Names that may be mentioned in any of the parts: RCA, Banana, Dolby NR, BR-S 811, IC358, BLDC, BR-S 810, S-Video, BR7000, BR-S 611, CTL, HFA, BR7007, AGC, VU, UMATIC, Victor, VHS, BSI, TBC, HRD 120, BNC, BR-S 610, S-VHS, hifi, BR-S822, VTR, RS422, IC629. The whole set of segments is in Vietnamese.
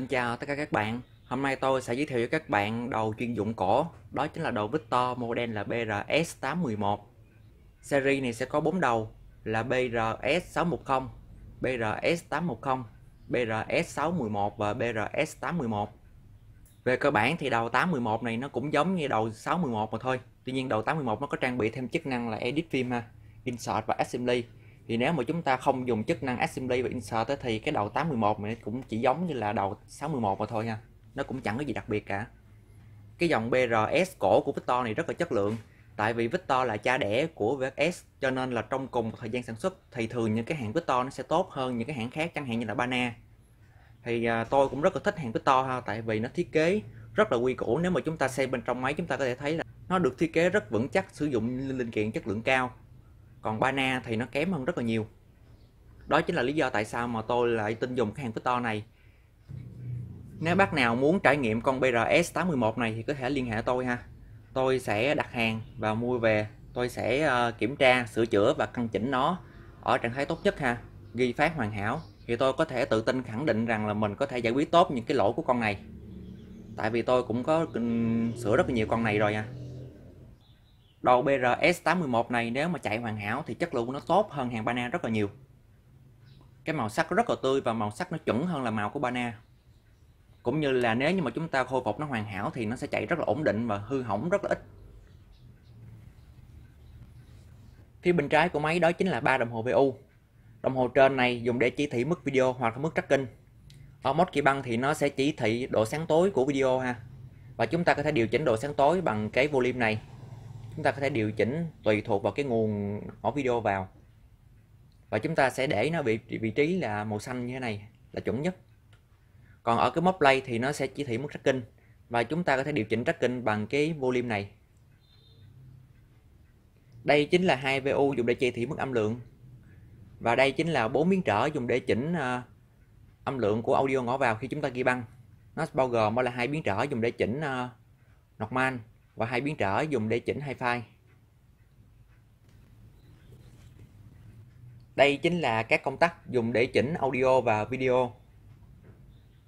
Xin chào tất cả các bạn. Hôm nay tôi sẽ giới thiệu với các bạn đầu chuyên dụng cổ. Đó chính là đầu Victor, model là BR-S 811. Series này sẽ có 4 đầu là BR-S 610, BR-S 810, BR-S 611 và BR-S 811. Về cơ bản thì đầu 811 này nó cũng giống như đầu 611 mà thôi. Tuy nhiên đầu 811 nó có trang bị thêm chức năng là edit phim, insert và assembly. Thì nếu mà chúng ta không dùng chức năng assembly và insert thì cái đầu 811 này cũng chỉ giống như là đầu 611 mà thôi ha. Nó cũng chẳng có gì đặc biệt cả. Cái dòng BR-S cổ của Victor này rất là chất lượng. Tại vì Victor là cha đẻ của VHS, cho nên là trong cùng một thời gian sản xuất thì thường những cái hãng Victor nó sẽ tốt hơn những cái hãng khác, chẳng hạn như là Banana. Thì tôi cũng rất là thích hãng Victor ha, tại vì nó thiết kế rất là quy củ. Nếu mà chúng ta xem bên trong máy chúng ta có thể thấy là nó được thiết kế rất vững chắc, sử dụng linh kiện chất lượng cao. Còn Banana thì nó kém hơn rất là nhiều. Đó chính là lý do tại sao mà tôi lại tin dùng cái hàng Victor này. Nếu bác nào muốn trải nghiệm con BR-S 811 này thì có thể liên hệ tôi ha. Tôi sẽ đặt hàng và mua về. Tôi sẽ kiểm tra, sửa chữa và căn chỉnh nó ở trạng thái tốt nhất ha, ghi phát hoàn hảo. Thì tôi có thể tự tin khẳng định rằng là mình có thể giải quyết tốt những cái lỗi của con này. Tại vì tôi cũng có sửa rất là nhiều con này rồi ha. Đầu BR-S 811 này nếu mà chạy hoàn hảo thì chất lượng của nó tốt hơn hàng Banana rất là nhiều. Cái màu sắc rất là tươi và màu sắc nó chuẩn hơn là màu của Banana. Cũng như là nếu như mà chúng ta khôi phục nó hoàn hảo thì nó sẽ chạy rất là ổn định và hư hỏng rất là ít. Phía bên trái của máy đó chính là 3 đồng hồ VU. Đồng hồ trên này dùng để chỉ thị mức video hoặc là mức tracking. Ở mode kỳ băng thì nó sẽ chỉ thị độ sáng tối của video ha. Và chúng ta có thể điều chỉnh độ sáng tối bằng cái volume này. Chúng ta có thể điều chỉnh tùy thuộc vào cái nguồn ổ video vào. Và chúng ta sẽ để nó vị trí là màu xanh như thế này là chuẩn nhất. Còn ở cái mode play thì nó sẽ chỉ thị mức tracking. Và chúng ta có thể điều chỉnh tracking bằng cái volume này. Đây chính là 2 VU dùng để chỉ thị mức âm lượng. Và đây chính là 4 miếng trở dùng để chỉnh âm lượng của audio ngõ vào khi chúng ta ghi băng. Nó bao gồm là 2 miếng trở dùng để chỉnh Norman và 2 biến trở dùng để chỉnh hi-fi. Đây chính là các công tắc dùng để chỉnh audio và video.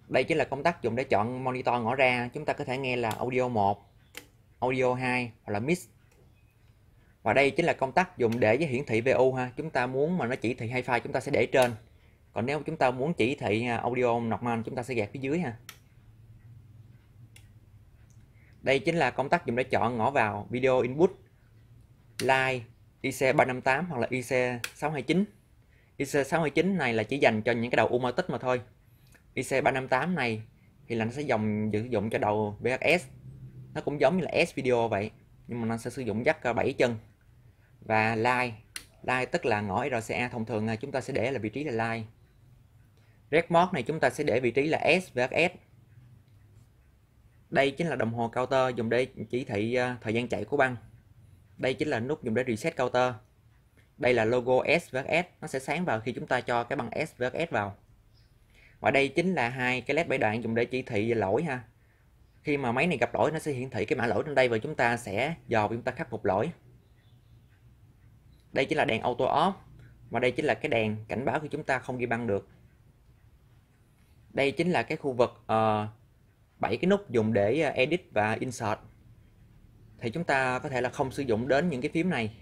Đây chính là công tắc dùng để chọn monitor ngõ ra. Chúng ta có thể nghe là audio 1, audio 2 hoặc là mix. Và đây chính là công tắc dùng để hiển thị VU ha. Chúng ta muốn mà nó chỉ thị hi-fi chúng ta sẽ để trên. Còn nếu chúng ta muốn chỉ thị audio normal chúng ta sẽ gạt phía dưới ha. Đây chính là công tắc dùng để chọn ngõ vào video input, live, IC358 hoặc là IC629. IC629 này là chỉ dành cho những cái đầu UMATIC mà thôi. IC358 này thì là nó sẽ sử dụng cho đầu BRS. Nó cũng giống như là S-Video vậy, nhưng mà nó sẽ sử dụng dắt 7 chân. Và live tức là ngõ RCA thông thường này, chúng ta sẽ để là vị trí là live. Red mode này chúng ta sẽ để vị trí là S-VHS. Đây chính là đồng hồ counter dùng để chỉ thị thời gian chạy của băng. Đây chính là nút dùng để reset counter. Đây là logo S-VHS, nó sẽ sáng vào khi chúng ta cho cái băng S-VHS vào. Và đây chính là 2 cái led 7 đoạn dùng để chỉ thị lỗi ha. Khi mà máy này gặp lỗi nó sẽ hiển thị cái mã lỗi trên đây và chúng ta sẽ dò và chúng ta khắc phục lỗi. Đây chính là đèn auto off và đây chính là cái đèn cảnh báo khi chúng ta không ghi băng được. Đây chính là cái khu vực 7 cái nút dùng để edit và insert. Thì chúng ta có thể là không sử dụng đến những cái phím này.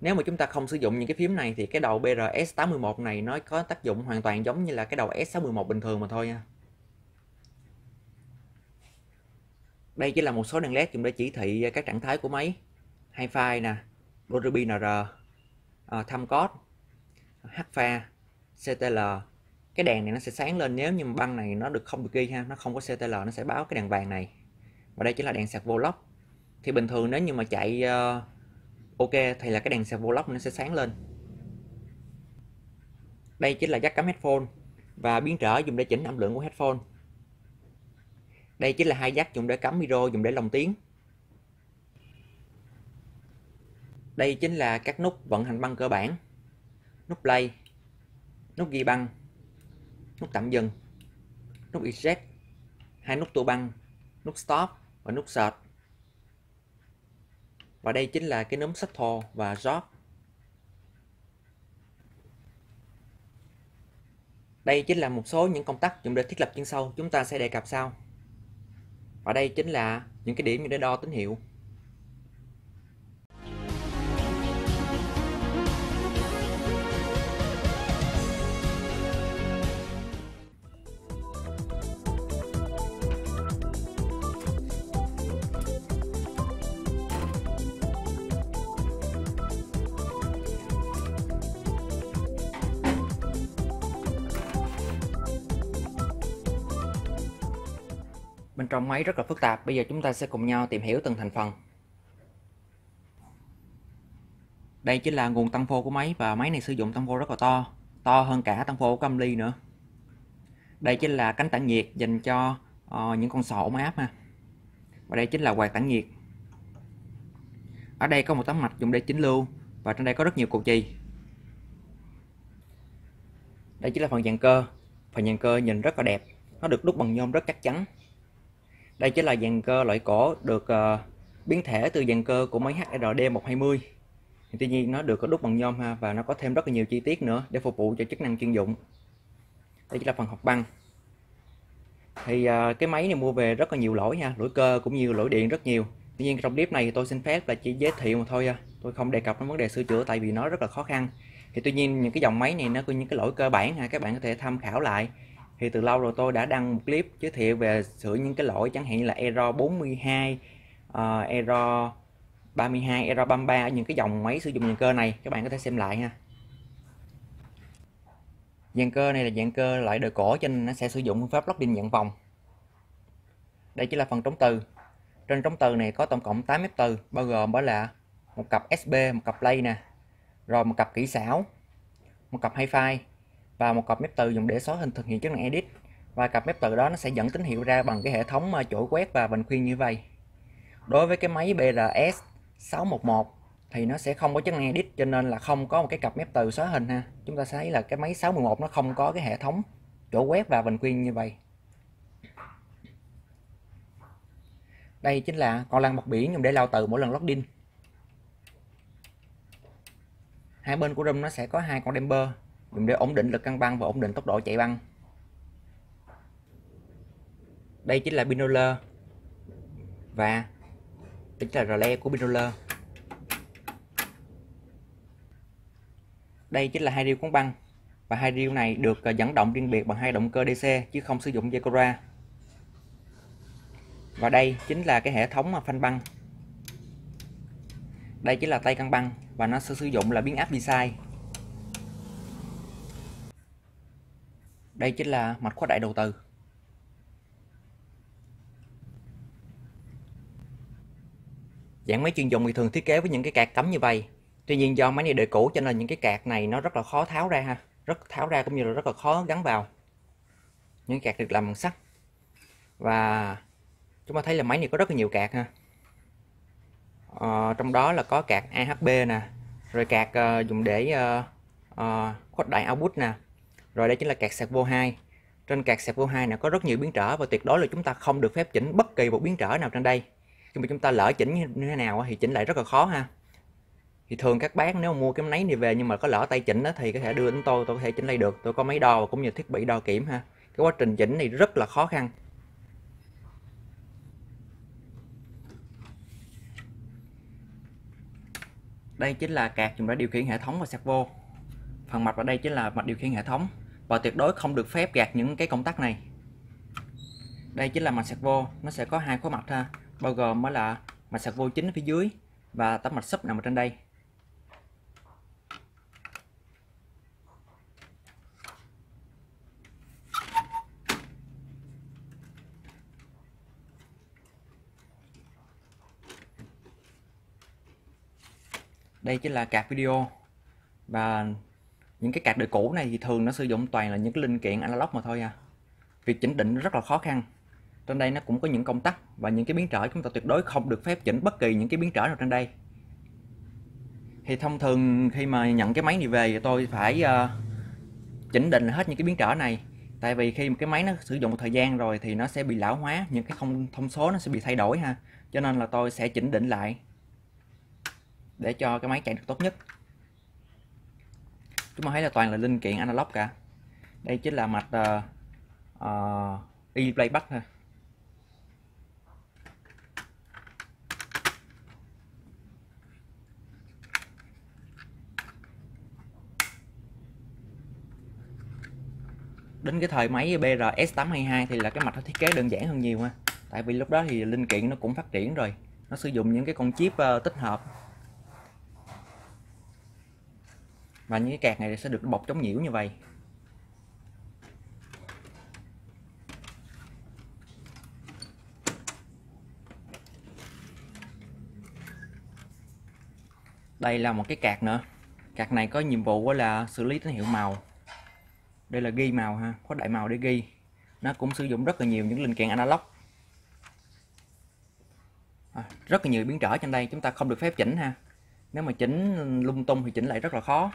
Nếu mà chúng ta không sử dụng những cái phím này thì cái đầu BR-S 811 này nó có tác dụng hoàn toàn giống như là cái đầu S611 bình thường mà thôi nha. Đây chỉ là một số đèn led dùng để chỉ thị các trạng thái của máy. Hi-Fi nè, Dolby NR, Time Code, HFA, CTL. Cái đèn này nó sẽ sáng lên nếu như băng này nó không được ghi ha, nó không có CTL nó sẽ báo cái đèn vàng này. Và đây chính là đèn sạc vô lốc. Thì bình thường nếu như mà chạy ok thì là cái đèn sạc vô lốc nó sẽ sáng lên. Đây chính là jack cắm headphone và biến trở dùng để chỉnh âm lượng của headphone. Đây chính là 2 jack dùng để cắm micro dùng để lồng tiếng. Đây chính là các nút vận hành băng cơ bản. Nút play, nút ghi băng, nút tạm dừng, nút eject, 2 nút tua băng, nút stop và nút search. Và đây chính là cái núm throttle và jog. Đây chính là một số những công tắc dùng để thiết lập chân sâu chúng ta sẽ đề cập sau. Và đây chính là những cái điểm để đo tín hiệu. Bên trong máy rất là phức tạp, bây giờ chúng ta sẽ cùng nhau tìm hiểu từng thành phần. Đây chính là nguồn tăng phô của máy, và máy này sử dụng tăng phô rất là to, to hơn cả tăng phô của âm ly nữa. Đây chính là cánh tản nhiệt dành cho những con sò ổn áp ha. Và đây chính là quạt tản nhiệt. Ở đây có một tấm mạch dùng để chỉnh lưu, và trong đây có rất nhiều cột chì. Đây chính là phần dàn cơ. Phần dàn cơ nhìn rất là đẹp, nó được đúc bằng nhôm rất chắc chắn. Đây chính là dàn cơ loại cổ được biến thể từ dàn cơ của máy HRD 120. Tuy nhiên nó được đúc bằng nhôm ha, và nó có thêm rất là nhiều chi tiết nữa để phục vụ cho chức năng chuyên dụng. Đây chính là phần hộc băng. Thì cái máy này mua về rất là nhiều lỗi ha, lỗi cơ cũng nhiều, lỗi điện rất nhiều. Tuy nhiên trong clip này tôi xin phép là chỉ giới thiệu mà thôi, tôi không đề cập đến vấn đề sửa chữa tại vì nó rất là khó khăn. Thì tuy nhiên những cái dòng máy này nó có những cái lỗi cơ bản ha, các bạn có thể tham khảo lại. Thì từ lâu rồi tôi đã đăng một clip giới thiệu về sửa những cái lỗi chẳng hạn như là error 42, error 32, error 33, những cái dòng máy sử dụng dàn cơ này, các bạn có thể xem lại ha. Dàn cơ này là dàn cơ loại đời cổ cho nên nó sẽ sử dụng phương pháp locking dạng vòng. Đây chỉ là phần trống từ. Trên trống từ này có tổng cộng 8 mép từ, bao gồm đó là một cặp SB, một cặp play nè, rồi một cặp kỹ xảo, một cặp hi-fi, và một cặp mép từ dùng để xóa hình thực hiện chức năng edit. Và cặp mép từ đó nó sẽ dẫn tín hiệu ra bằng cái hệ thống chổi quét và vành khuyên như vậy. Đối với cái máy BR-S 611 thì nó sẽ không có chức năng edit, cho nên là không có một cái cặp mép từ xóa hình ha. Chúng ta thấy là cái máy 611 nó không có cái hệ thống chổi quét và vành khuyên như vậy. Đây chính là con lăn bọc biển dùng để lao từ mỗi lần loading. Hai bên của room nó sẽ có hai con damper dùng để ổn định lực căng băng và ổn định tốc độ chạy băng. Đây chính là binocular và chính là relay của binocular. Đây chính là hai reel cuốn băng, và hai reel này được dẫn động riêng biệt bằng hai động cơ DC chứ không sử dụng dây Cora. Và đây chính là cái hệ thống phanh băng. Đây chính là tay căng băng và nó sẽ sử dụng là biến áp BSI. Đây chính là mạch khuếch đại đầu từ. Dạng máy chuyên dụng thì thường thiết kế với những cái cạc cắm như vậy. Tuy nhiên do máy này đời cũ cho nên những cái cạc này nó rất là khó tháo ra ha, cũng như là rất là khó gắn vào. Những cạc được làm bằng sắt. Và chúng ta thấy là máy này có rất là nhiều cạc ha. Trong đó là có cạc AHB nè, rồi cạc dùng để khuếch đại output nè. Rồi đây chính là cạc sạc vô 2. Trên cạc sạc vô 2 này có rất nhiều biến trở, và tuyệt đối là chúng ta không được phép chỉnh bất kỳ một biến trở nào trên đây. Khi mà chúng ta lỡ chỉnh như thế nào thì chỉnh lại rất là khó ha. Thì thường các bác nếu mua cái máy này về nhưng mà có lỡ tay chỉnh đó, thì có thể đưa đến tôi có thể chỉnh lại được. Tôi có máy đo và cũng như thiết bị đo kiểm ha. Cái quá trình chỉnh này rất là khó khăn. Đây chính là cạc dùng để điều khiển hệ thống và sạc vô. Phần mạch ở đây chính là mạch điều khiển hệ thống, và tuyệt đối không được phép gạt những cái công tắc này. Đây chính là mạch sạc vô, nó sẽ có hai khối mạch ha, bao gồm mới là mạch sạc vô chính ở phía dưới và tấm mạch sub nằm ở trên đây. Đây chính là card video, và những cái card đời cũ này thì thường nó sử dụng toàn là những cái linh kiện analog mà thôi à. Việc chỉnh định rất là khó khăn. Trên đây nó cũng có những công tắc và những cái biến trở, chúng ta tuyệt đối không được phép chỉnh bất kỳ những cái biến trở nào trên đây. Thì thông thường khi mà nhận cái máy này về thì tôi phải chỉnh định hết những cái biến trở này. Tại vì khi mà cái máy nó sử dụng một thời gian rồi thì nó sẽ bị lão hóa, những cái thông số nó sẽ bị thay đổi ha. Cho nên là tôi sẽ chỉnh định lại để cho cái máy chạy được tốt nhất. Chúng ta thấy là toàn là linh kiện analog cả. Đây chính là mạch e-playback ha. Đến cái thời máy BR-S822 thì là cái mạch nó thiết kế đơn giản hơn nhiều ha. Tại vì lúc đó thì linh kiện nó cũng phát triển rồi, nó sử dụng những cái con chip tích hợp. Và những cái card này sẽ được bọc chống nhiễu như vậy. Đây là một cái card nữa. Card này có nhiệm vụ là xử lý tín hiệu màu. Đây là ghi màu ha, có đại màu để ghi. Nó cũng sử dụng rất là nhiều những linh kiện analog. Rất là nhiều biến trở trên đây, chúng ta không được phép chỉnh ha. Nếu mà chỉnh lung tung thì chỉnh lại rất là khó.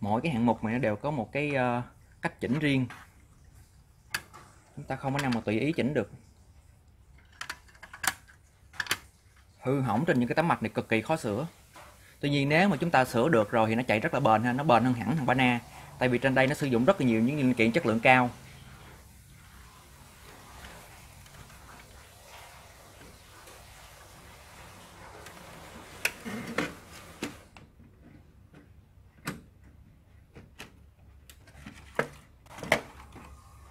Mỗi cái hạng mục này nó đều có một cái cách chỉnh riêng. Chúng ta không có nào mà tùy ý chỉnh được. Hư hỏng trên những cái tấm mạch này cực kỳ khó sửa. Tuy nhiên nếu mà chúng ta sửa được rồi thì nó chạy rất là bền ha, nó bền hơn hẳn thằng Banana. Tại vì trên đây nó sử dụng rất là nhiều những linh kiện chất lượng cao.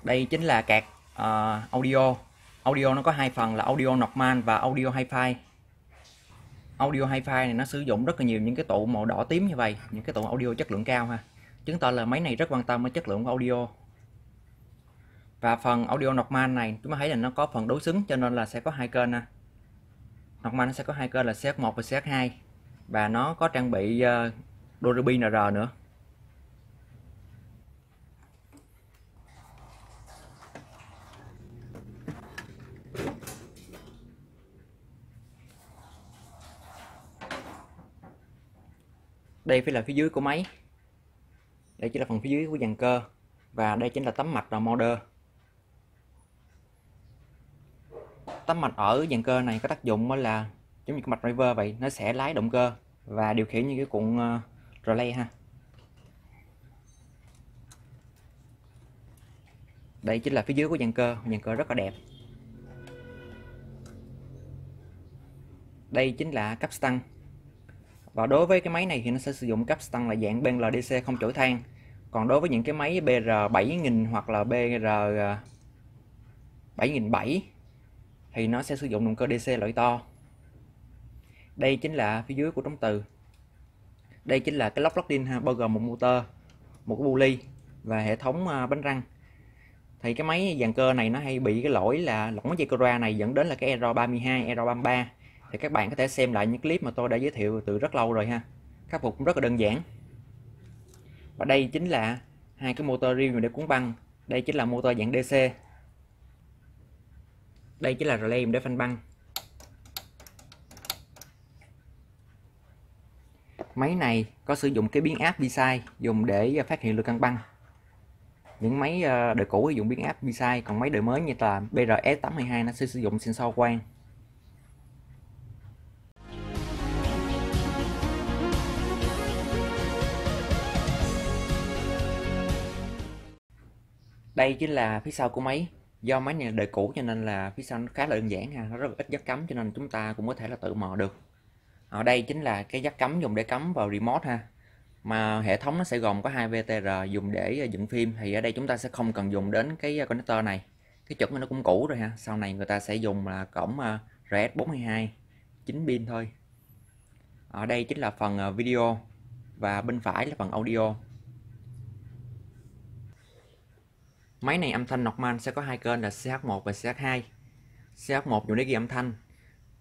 Đây chính là card audio. Audio nó có hai phần là audio normal và audio hi-fi. Audio hi-fi này nó sử dụng rất là nhiều những cái tụ màu đỏ tím như vậy, những cái tụ audio chất lượng cao ha. Chứng tỏ là máy này rất quan tâm đến chất lượng của audio. Và phần audio normal này chúng ta thấy là nó có phần đối xứng, cho nên là sẽ có hai kênh ha. Normal nó sẽ có hai kênh là CX1 và CX2. Và nó có trang bị Dolby NR nữa. Đây phải là phía dưới của máy. Đây chính là phần phía dưới của dàn cơ. Và đây chính là tấm mạch và motor. Tấm mạch ở dàn cơ này có tác dụng là giống như cái mạch driver vậy. Nó sẽ lái động cơ và điều khiển như cái cuộn relay ha. Đây chính là phía dưới của dàn cơ. Dàn cơ rất là đẹp. Đây chính là cáp xăng. Và đối với cái máy này thì nó sẽ sử dụng cáp xăng là dạng BLDC không chổi than. Còn đối với những cái máy BR7000 hoặc là BR7007 thì nó sẽ sử dụng động cơ DC loại to. Đây chính là phía dưới của trống từ. Đây chính là cái lock loading ha, bao gồm một motor, một cái bu ly và hệ thống bánh răng. Thì cái máy dàn cơ này nó hay bị cái lỗi là lỏng dây cơ ra này, dẫn đến là cái error 32, error 33. Thì các bạn có thể xem lại những clip mà tôi đã giới thiệu từ rất lâu rồi ha. Khắc phục cũng rất là đơn giản. Và đây chính là hai cái motor riêng để cuốn băng. Đây chính là motor dạng DC. Đây chính là relay để phanh băng. Máy này có sử dụng cái biến áp BSI dùng để phát hiện lực cân băng. Những máy đời cũ sử dụng biến áp BSI, còn máy đời mới như là BR-S822 nó sẽ sử dụng sensor quang. Đây chính là phía sau của máy. Do máy này đời cũ cho nên là phía sau nó khá là đơn giản ha, nó rất là ít giắc cắm cho nên chúng ta cũng có thể là tự mò được. Ở đây chính là cái giắc cắm dùng để cắm vào remote ha. Mà hệ thống nó sẽ gồm có hai VTR dùng để dựng phim, thì ở đây chúng ta sẽ không cần dùng đến cái connector này. Cái chuẩn này nó cũng cũ rồi ha, sau này người ta sẽ dùng là cổng RS422 9 pin thôi. Ở đây chính là phần video và bên phải là phần audio. Máy này âm thanh normal sẽ có hai kênh là CH1 và CH2. CH1 dùng để ghi âm thanh,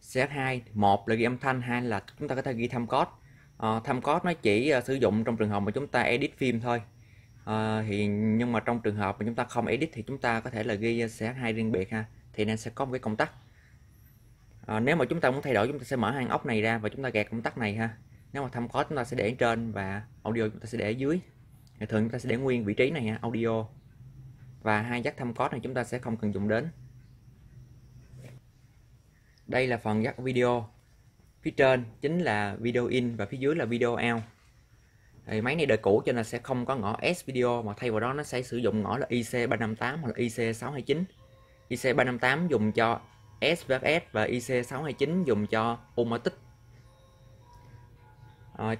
CH2 1 là ghi âm thanh, 2 là chúng ta có thể ghi time code. Time code nó chỉ sử dụng trong trường hợp mà chúng ta edit phim thôi. Nhưng mà trong trường hợp mà chúng ta không edit thì chúng ta có thể là ghi CH2 riêng biệt ha. Thì nên sẽ có một cái công tắc. Nếu mà chúng ta muốn thay đổi chúng ta sẽ mở hai ốc này ra và chúng ta gạt công tắc này ha. Nếu mà time code chúng ta sẽ để trên và audio chúng ta sẽ để dưới. Thường chúng ta sẽ để nguyên vị trí này ha, audio. Và hai jack thăm code này chúng ta sẽ không cần dùng đến. Đây là phần jack video. Phía trên chính là video in và phía dưới là video out. Thì máy này đời cũ cho nên sẽ không có ngõ S-Video mà thay vào đó nó sẽ sử dụng ngõ là IC358 hoặc là IC629. IC358 dùng cho S-VHS và IC629 dùng cho UMATIC.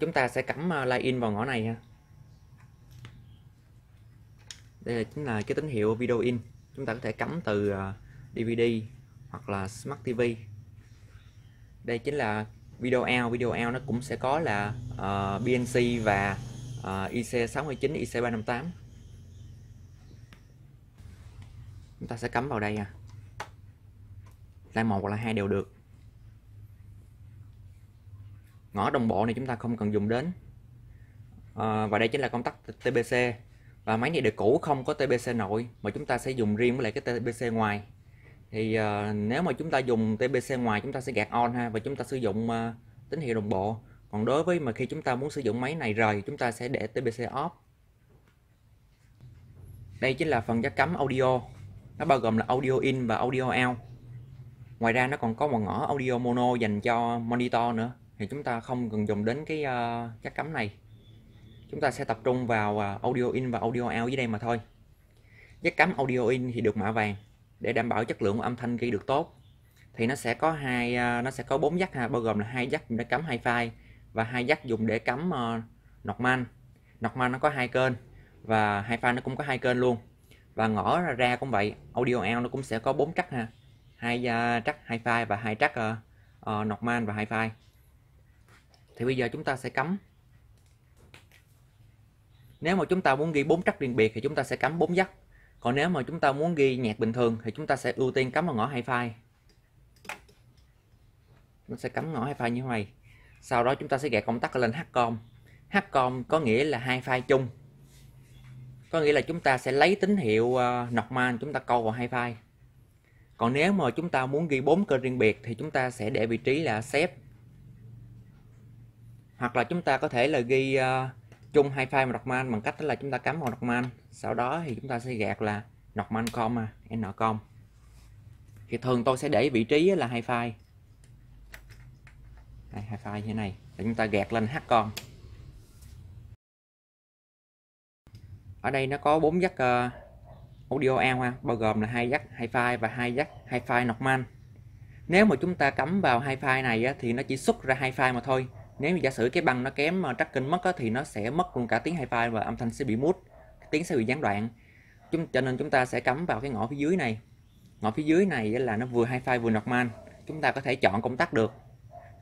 Chúng ta sẽ cắm line-in vào ngõ này ha. Đây chính là cái tín hiệu video in. Chúng ta có thể cắm từ DVD hoặc là Smart TV. Đây chính là video out nó cũng sẽ có là BNC và IC629, IC358. Chúng ta sẽ cắm vào đây à. Line 1 hoặc là 2 đều được. Ngõ đồng bộ này chúng ta không cần dùng đến. Và đây chính là công tắc TBC. Và máy này đời cũ không có TBC nội mà chúng ta sẽ dùng riêng với lại cái TBC ngoài. Thì nếu mà chúng ta dùng TBC ngoài chúng ta sẽ gạt on ha, và chúng ta sử dụng tín hiệu đồng bộ. Còn đối với mà khi chúng ta muốn sử dụng máy này rời, chúng ta sẽ để TBC off. Đây chính là phần jack cắm audio. Nó bao gồm là audio in và audio out. Ngoài ra nó còn có một ngõ audio mono dành cho monitor nữa. Thì chúng ta không cần dùng đến cái jack cắm này. Chúng ta sẽ tập trung vào audio in và audio out dưới đây mà thôi. Jack cắm audio in thì được mạ vàng để đảm bảo chất lượng của âm thanh ghi được tốt. Thì nó sẽ có 4 jack ha, bao gồm là 2 jack để cắm hi-fi và 2 jack dùng để cắm Norman. Norman nó có 2 kênh và hi-fi nó cũng có 2 kênh luôn. Và ngõ ra cũng vậy, audio out nó cũng sẽ có 4 track ha. 2 track hi-fi và 2 track Norman và hi-fi. Thì bây giờ chúng ta sẽ cắm. Nếu mà chúng ta muốn ghi 4 track riêng biệt thì chúng ta sẽ cắm 4 jack. Còn nếu mà chúng ta muốn ghi nhạc bình thường thì chúng ta sẽ ưu tiên cắm vào ngõ hi-fi. Nó sẽ cắm ngõ hi-fi như thế này. Sau đó chúng ta sẽ gạt công tắc lên HCOM. HCOM có nghĩa là hi-fi chung. Có nghĩa là chúng ta sẽ lấy tín hiệu Norman chúng ta câu vào hi-fi. Còn nếu mà chúng ta muốn ghi 4 kênh riêng biệt thì chúng ta sẽ để vị trí là xếp. Hoặc là chúng ta có thể là ghi chung hi-fi và Norman bằng cách là chúng ta cắm vào Norman. Sau đó thì chúng ta sẽ gạt là Norman com, N-com. Thì thường tôi sẽ để vị trí là hi-fi. Đây, hi-fi như thế này. Để chúng ta gạt lên H-com. Ở đây nó có 4 jack audio out ha, bao gồm là 2 jack hi-fi và 2 jack hi-fi Norman. Nếu mà chúng ta cắm vào hi-fi này á, thì nó chỉ xuất ra hi-fi mà thôi. Nếu giả sử cái băng nó kém tracking mất á, thì nó sẽ mất luôn cả tiếng hi-fi và âm thanh sẽ bị mút, tiếng sẽ bị gián đoạn. Cho nên chúng ta sẽ cắm vào cái ngõ phía dưới này. Ngõ phía dưới này là nó vừa hi-fi vừa Norman. Chúng ta có thể chọn công tắc được.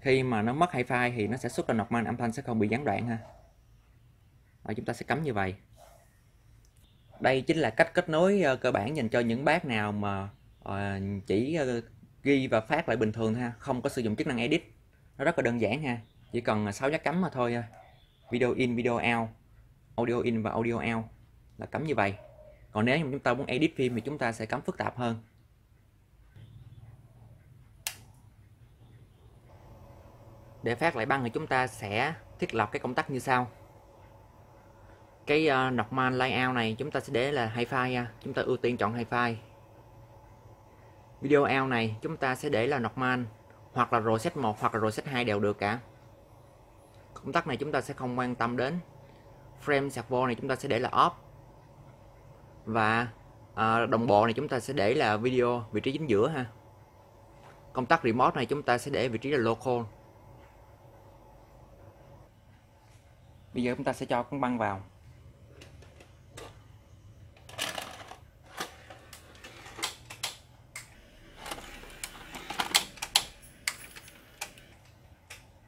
Khi mà nó mất hi-fi thì nó sẽ xuất ra Norman, âm thanh sẽ không bị gián đoạn ha. Rồi, chúng ta sẽ cắm như vậy. Đây chính là cách kết nối cơ bản dành cho những bác nào mà chỉ ghi và phát lại bình thường ha, không có sử dụng chức năng edit. Nó rất là đơn giản ha. Chỉ cần 6 jack cắm mà thôi. Video in, video out, audio in và audio out là cắm như vậy. Còn nếu chúng ta muốn edit phim thì chúng ta sẽ cắm phức tạp hơn. Để phát lại băng thì chúng ta sẽ thiết lập cái công tắc như sau. Cái Norman layout này chúng ta sẽ để là hi-fi. Chúng ta ưu tiên chọn hi-fi. Video out này chúng ta sẽ để là Norman, hoặc là Rosette 1 hoặc là Rosette 2 đều được cả. Công tắc này chúng ta sẽ không quan tâm đến. Frame sạc vô này chúng ta sẽ để là off. Và đồng bộ này chúng ta sẽ để là video, vị trí chính giữa ha. Công tắc remote này chúng ta sẽ để vị trí là local. Bây giờ chúng ta sẽ cho con băng vào.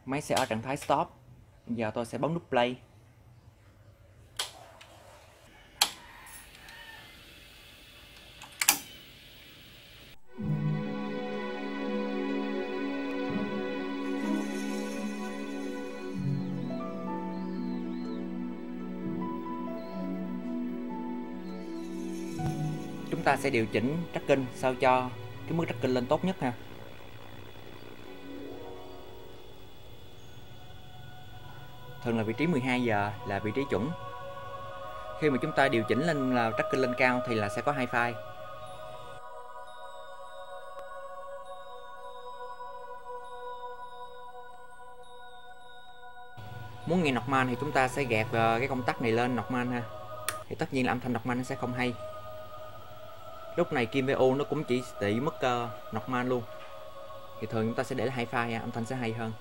Máy sẽ ở trạng thái stop. Giờ tôi sẽ bấm nút play. Chúng ta sẽ điều chỉnh tracking sao cho cái mức tracking lên tốt nhất ha. Thường là vị trí 12 giờ là vị trí chuẩn. Khi mà chúng ta điều chỉnh lên là tracking lên cao thì là sẽ có hi-fi. Muốn nghe nọc man thì chúng ta sẽ gạt cái công tắc này lên nọc man ha, thì tất nhiên là âm thanh nọc man nó sẽ không hay. Lúc này kim VO nó cũng chỉ tỉ mất nọc man luôn. Thì thường chúng ta sẽ để là 2 pha ha, âm thanh sẽ hay hơn.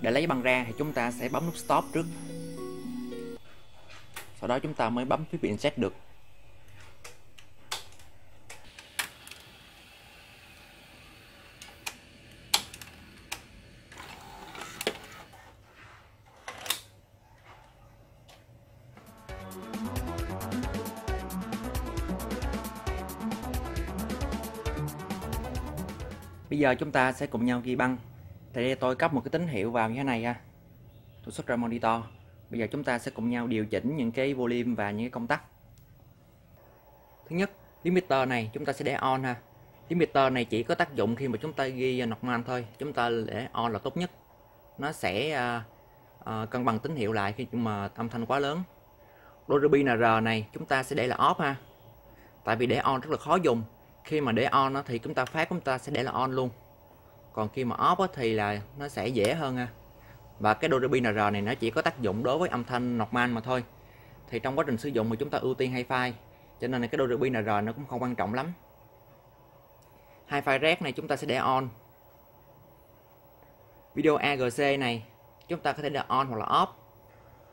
Để lấy băng ra thì chúng ta sẽ bấm nút stop trước. Sau đó chúng ta mới bấm thiết bị insert được. Bây giờ chúng ta sẽ cùng nhau ghi băng. Tại đây tôi cấp một cái tín hiệu vào như thế này ha. Tôi xuất ra monitor. Bây giờ chúng ta sẽ cùng nhau điều chỉnh những cái volume và những cái công tắc. Thứ nhất, limiter này chúng ta sẽ để on ha. Limiter này chỉ có tác dụng khi mà chúng ta ghi nọc man thôi. Chúng ta để on là tốt nhất. Nó sẽ cân bằng tín hiệu lại khi mà âm thanh quá lớn. Dolby NR này chúng ta sẽ để là off ha. Tại vì để on rất là khó dùng. Khi mà để on thì chúng ta phát chúng ta sẽ để là on luôn. Còn khi mà off thì là nó sẽ dễ hơn ha. Và cái Dolby NR này nó chỉ có tác dụng đối với âm thanh nọc man mà thôi. Thì trong quá trình sử dụng mà chúng ta ưu tiên hi-fi, cho nên là cái Dolby NR nó cũng không quan trọng lắm. Hi-fi rec này chúng ta sẽ để on. Video AGC này chúng ta có thể để on hoặc là off.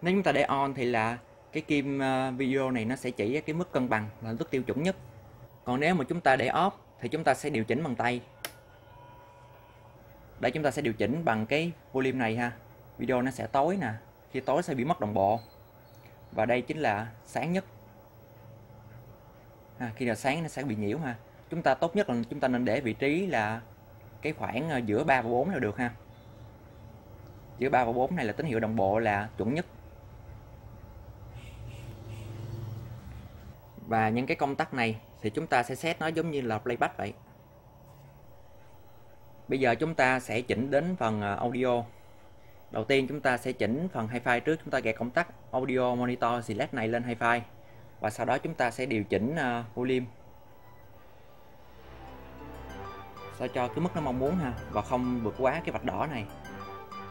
Nếu chúng ta để on thì là cái kim video này nó sẽ chỉ cái mức cân bằng là mức tiêu chuẩn nhất. Còn nếu mà chúng ta để off thì chúng ta sẽ điều chỉnh bằng tay. Đây chúng ta sẽ điều chỉnh bằng cái volume này ha. Video nó sẽ tối nè. Khi tối sẽ bị mất đồng bộ. Và đây chính là sáng nhất ha, khi nào sáng nó sẽ bị nhiễu ha. Chúng ta tốt nhất là chúng ta nên để vị trí là cái khoảng giữa 3 và 4 là được ha. Giữa 3 và 4 này là tín hiệu đồng bộ là chuẩn nhất. Và những cái công tắc này thì chúng ta sẽ set nó giống như là playback vậy. Bây giờ chúng ta sẽ chỉnh đến phần audio. Đầu tiên chúng ta sẽ chỉnh phần hi-fi trước. Chúng ta gạt công tắc audio monitor select này lên hi-fi. Và sau đó chúng ta sẽ điều chỉnh volume sao cho cái mức nó mong muốn ha. Và không vượt quá cái vạch đỏ này.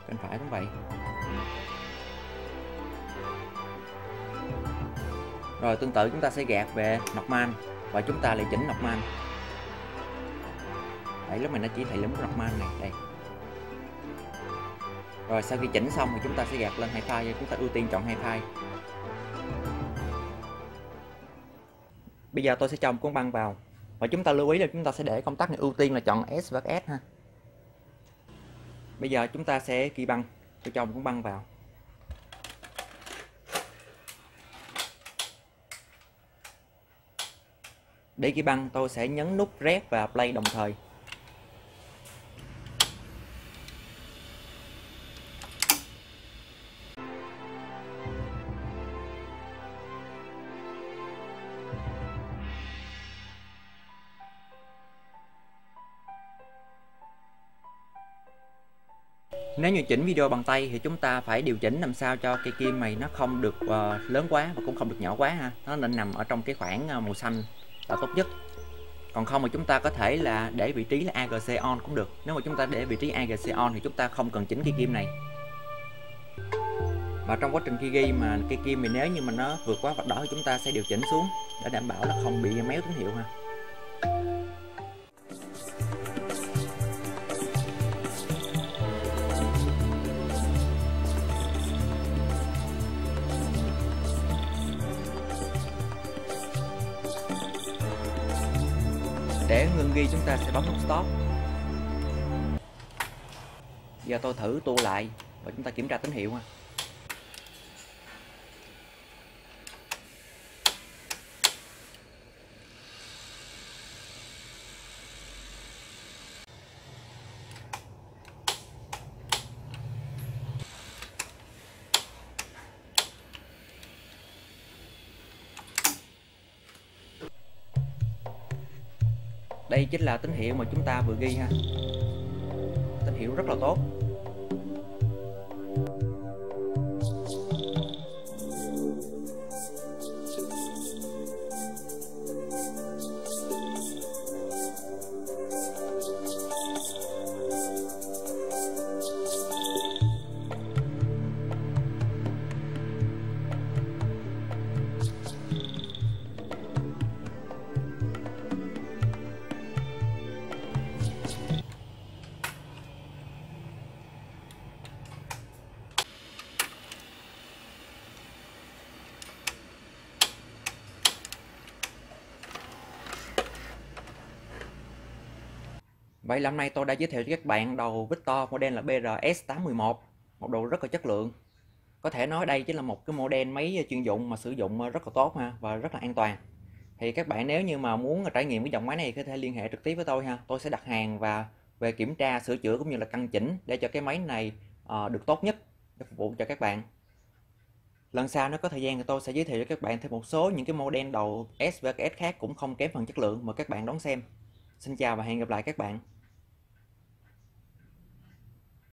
Bên phải cũng vậy. Rồi tương tự chúng ta sẽ gạt về nọc man. Và chúng ta lại chỉnh nọc man. Đấy, lúc này nó chỉ thị là mức nọc man này đây. Rồi sau khi chỉnh xong thì chúng ta sẽ gạt lên hi-fi và chúng ta ưu tiên chọn hi-fi. Bây giờ tôi sẽ cho một cuốn băng vào. Và chúng ta lưu ý là chúng ta sẽ để công tắc này ưu tiên là chọn S-VHS ha. Bây giờ chúng ta sẽ ghi băng. Tôi cho một cuốn băng vào. Để ghi băng tôi sẽ nhấn nút Red và Play đồng thời. Nếu như chỉnh video bằng tay thì chúng ta phải điều chỉnh làm sao cho cây kim này nó không được lớn quá và cũng không được nhỏ quá ha. Nó nên nằm ở trong cái khoảng màu xanh là tốt nhất. Còn không mà chúng ta có thể là để vị trí là AGC on cũng được. Nếu mà chúng ta để vị trí AGC on thì chúng ta không cần chỉnh cây kim này. Và trong quá trình khi ghi mà cây kim này nếu như mà nó vượt quá vạch đỏ thì chúng ta sẽ điều chỉnh xuống để đảm bảo là không bị méo tín hiệu ha. Để ngưng ghi chúng ta sẽ bấm nút stop. Giờ tôi thử tua lại và chúng ta kiểm tra tín hiệu ha. Đây chính là tín hiệu mà chúng ta vừa ghi ha. Tín hiệu rất là tốt. Vậy là hôm nay tôi đã giới thiệu cho các bạn đầu Victor model là BR-S 811, một đồ rất là chất lượng. Có thể nói đây chính là một cái model máy chuyên dụng mà sử dụng rất là tốt ha, và rất là an toàn. Thì các bạn nếu như mà muốn trải nghiệm cái dòng máy này có thể liên hệ trực tiếp với tôi ha. Tôi sẽ đặt hàng và về kiểm tra, sửa chữa cũng như là căn chỉnh để cho cái máy này được tốt nhất để phục vụ cho các bạn. Lần sau nếu có thời gian thì tôi sẽ giới thiệu cho các bạn thêm một số những cái model đầu S-VHS khác cũng không kém phần chất lượng mà các bạn đón xem. Xin chào và hẹn gặp lại các bạn.